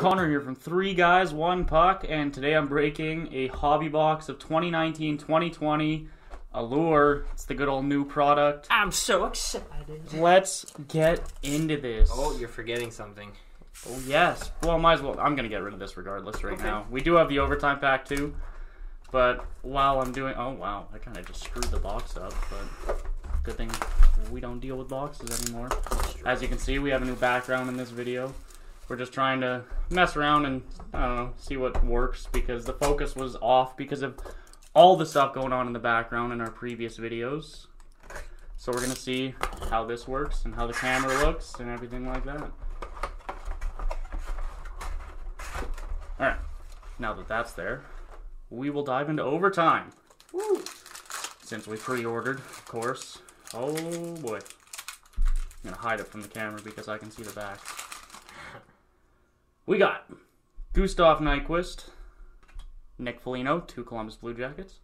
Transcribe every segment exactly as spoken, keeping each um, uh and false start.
Connor here from three guys one puck, and today I'm breaking a hobby box of twenty nineteen twenty twenty Allure. It's the good old new product. I'm so excited. Let's get into this. Oh, you're forgetting something. Oh, yes. Well, might as well. I'm going to get rid of this regardless right okay. now. We do have the overtime pack too, but while I'm doing... Oh, wow. I kind of just screwed the box up, but good thing we don't deal with boxes anymore. As you can see, we have a new background in this video. We're just trying to mess around and, I don't know, see what works, because the focus was off because of all the stuff going on in the background in our previous videos. So we're going to see how this works and how the camera looks and everything like that. Alright, now that that's there, we will dive into overtime. Woo! Since we pre-ordered, of course. Oh boy. I'm going to hide it from the camera because I can see the back. We got Gustav Nyquist, Nick Foligno, two Columbus Blue Jackets,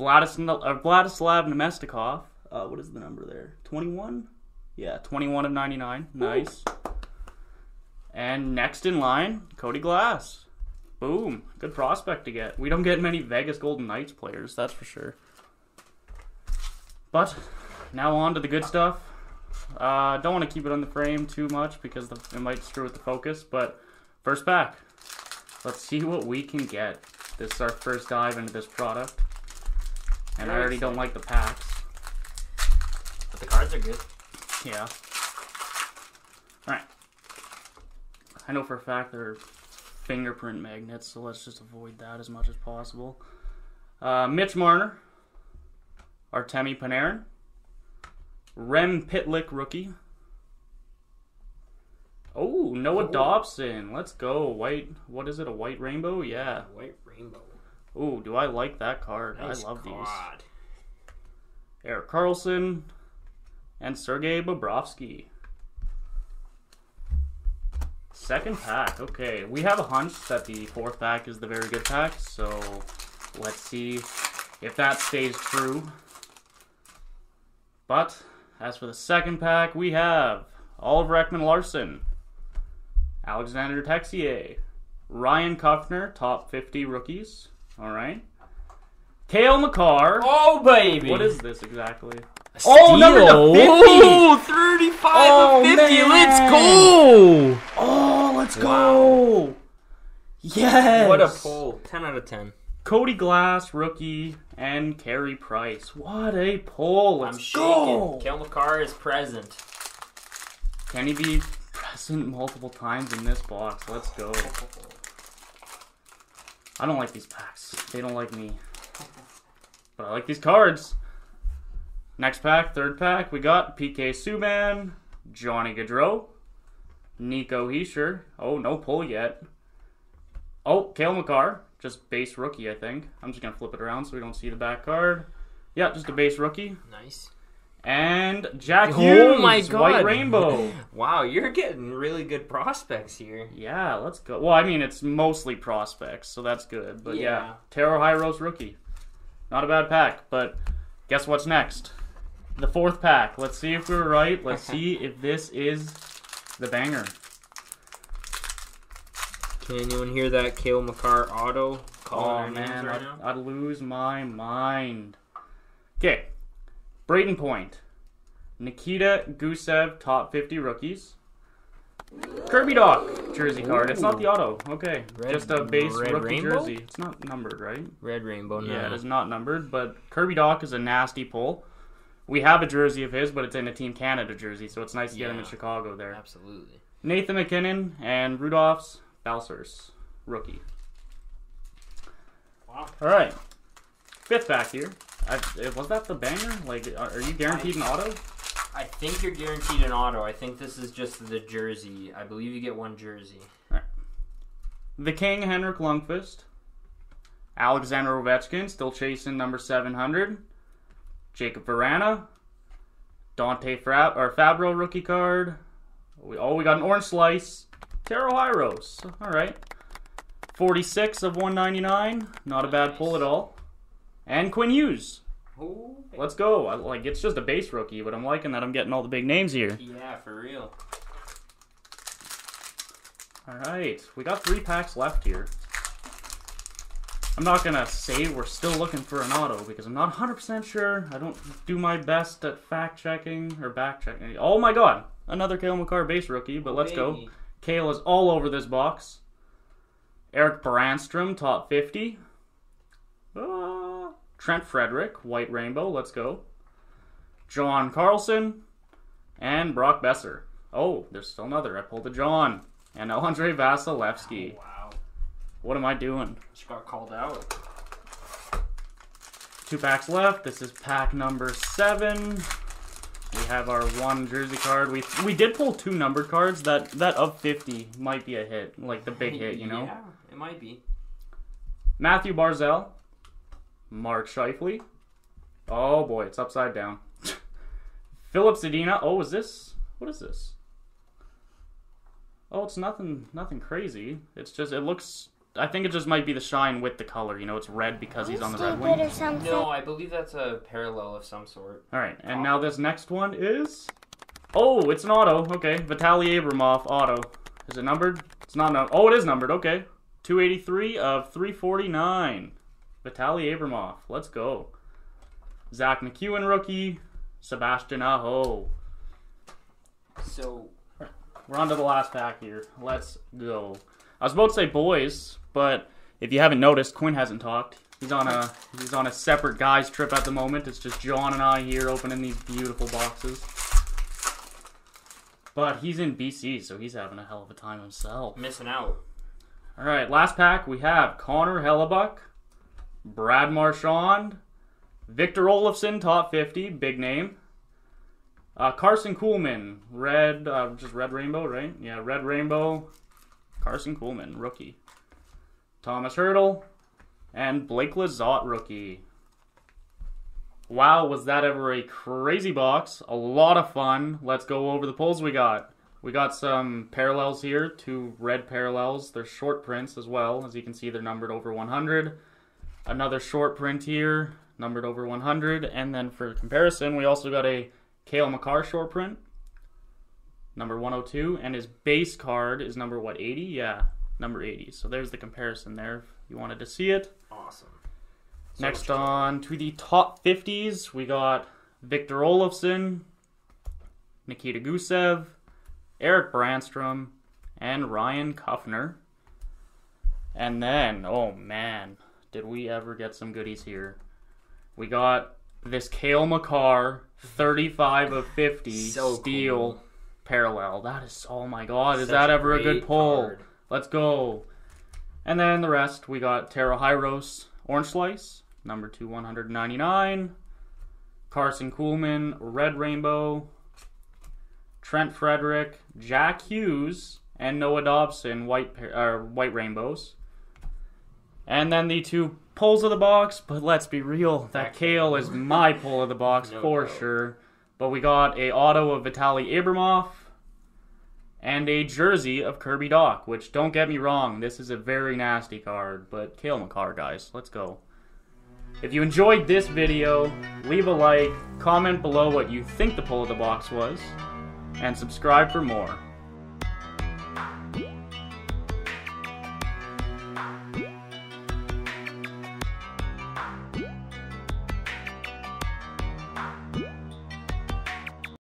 Vladislav, uh, Vladislav Nemestikov, uh, what is the number there, twenty-one? Yeah, twenty-one of ninety-nine, nice. Ooh. And next in line, Cody Glass. Boom, good prospect to get. We don't get many Vegas Golden Knights players, that's for sure. But now on to the good stuff. I uh, don't want to keep it on the frame too much because the, it might screw with the focus, but... First pack. Let's see what we can get. This is our first dive into this product. And I already don't like the packs. But the cards are good. Yeah. Alright. I know for a fact they're fingerprint magnets, so let's just avoid that as much as possible. Uh, Mitch Marner. Artemi Panarin. Rem Pitlick rookie. Oh, Noah Dobson. Let's go. White, what is it? A white rainbow? Yeah. White rainbow. Oh, do I like that card? Nice I love card. these. Erik Karlsson and Sergei Bobrovsky. Second pack. Okay. We have a hunch that the fourth pack is the very good pack, so let's see if that stays true. But as for the second pack, we have Oliver Ekman-Larsson, Alexander Texier, Ryan Cochner, top fifty rookies. All right. Cale Makar. Oh, baby. What is this exactly? A oh, number to fifty. Oh, thirty-five oh, of fifty. Man. Let's go. Oh, let's go. Wow. Yes. What a pull. ten out of ten. Cody Glass, rookie, and Carey Price. What a pull. Let's I'm shaking. Go. Cale Makar is present. Can he be... multiple times in this box. Let's go. I don't like these packs. They don't like me. But I like these cards. Next pack, third pack, we got P K Subban, Johnny Gaudreau, Nico Heischer. Oh, no pull yet. Oh, Cale Makar. Just base rookie, I think. I'm just going to flip it around so we don't see the back card. Yeah, just a base rookie. Nice. And Jack Hughes, oh my God. White Rainbow. Wow, you're getting really good prospects here. Yeah, let's go. Well, I mean, it's mostly prospects, so that's good. But yeah, yeah. Taro Hirose rookie. Not a bad pack, but guess what's next? The fourth pack. Let's see if we're right. Let's see if this is the banger. Can anyone hear that Cale Makar auto? Calling oh, man, right I'd, now? I'd lose my mind. Okay. Brayden Point, Nikita Gusev, top fifty rookies, Kirby Dach, jersey card. Ooh. It's not the auto. Okay, red, just a base rookie rainbow? jersey. It's not numbered, right? Red rainbow. No. Yeah, it is not numbered, but Kirby Dach is a nasty pull. We have a jersey of his, but it's in a Team Canada jersey, so it's nice to yeah, get him in Chicago there. Absolutely. Nathan McKinnon and Rudolph's Balsers, rookie. Wow. All right, fifth back here. I, was that the banger? Like, are you guaranteed I, an auto? I think you're guaranteed an auto. I think this is just the jersey. I believe you get one jersey. All right. The King, Henrik Lundqvist. Alexander Ovechkin, still chasing number seven hundred. Jacob Verana. Dante Fab or Fabro rookie card. We, oh, we got an orange slice. Taro Hirose. All right. forty-six of one ninety-nine. Not a bad nice. pull at all. And Quinn Hughes. Ooh. Let's go. I, like It's just a base rookie, but I'm liking that I'm getting all the big names here. Yeah, for real. All right, we got three packs left here. I'm not going to say we're still looking for an auto because I'm not one hundred percent sure. I don't do my best at fact-checking or back-checking. Oh my god, another Cale Makar base rookie, but let's go. Cale is all over this box. Erik Brännström, top fifty. Uh, Trent Frederick, white rainbow, let's go. John Carlson and Brock Besser. Oh, there's still another. I pulled a John. And Andre Vasilevsky. Oh, wow. What am I doing? She got called out. Two packs left. This is pack number seven. We have our one jersey card. We we did pull two numbered cards. That that of fifty might be a hit. Like the big hit, you know? Yeah, it might be. Matthew Barzal. Mark Scheifele. Oh boy, it's upside down. Philip Zadina. Oh, is this? What is this? Oh, it's nothing nothing crazy. It's just, it looks... I think it just might be the shine with the color. You know, it's red because he's on the red wing. No, I believe that's a parallel of some sort. All right, and now this next one is... Oh, it's an auto. Okay, Vitaly Abramov auto. Is it numbered? It's not numbered. Oh, it is numbered. Okay. two eighty-three of three forty-nine. Vitaly Abramov. Let's go. Zach McEwen rookie. Sebastian Aho. So... We're on to the last pack here. Let's go. I was about to say boys, but if you haven't noticed, Quinn hasn't talked. He's on a he's on a separate guys trip at the moment. It's just John and I here opening these beautiful boxes. But he's in B C, so he's having a hell of a time himself. Missing out. All right, last pack we have Connor Hellebuck, Brad Marchand, Victor Olofsson, top fifty, big name. Uh, Carson Kuhlman, red, uh, just red rainbow, right? Yeah, red rainbow, Carson Kuhlman, rookie. Thomas Hertel, and Blake Lizotte, rookie. Wow, was that ever a crazy box. A lot of fun. Let's go over the pulls we got. We got some parallels here, two red parallels. They're short prints as well. As you can see, they're numbered over one hundred. Another short print here, numbered over one hundred. And then for comparison, we also got a Cale Makar short print, number one oh two, and his base card is number, what, eighty? Yeah, number eighty. So there's the comparison there if you wanted to see it. Awesome. So next on to the top fifties, we got Victor Olofsson, Nikita Gusev, Erik Brännström, and Ryan Cochner. And then, oh man, did we ever get some goodies here. We got... this Cale Makar, thirty-five of fifty, so steel cool. Parallel. That is, oh my god, is Such that ever a good pull? Card. Let's go. And then the rest, we got Taro Hirose, orange slice, number two one ninety-nine. Carson Kuhlman, red rainbow. Trent Frederick, Jack Hughes, and Noah Dobson, white, uh, white rainbows. And then the two pulls of the box, but let's be real, that Cale is my pull of the box no, for no. sure. But we got a auto of Vitaly Abramov and a jersey of Kirby Dach, which, don't get me wrong, this is a very nasty card, but Cale Makar, guys, let's go. If you enjoyed this video, leave a like, comment below what you think the pull of the box was, and subscribe for more.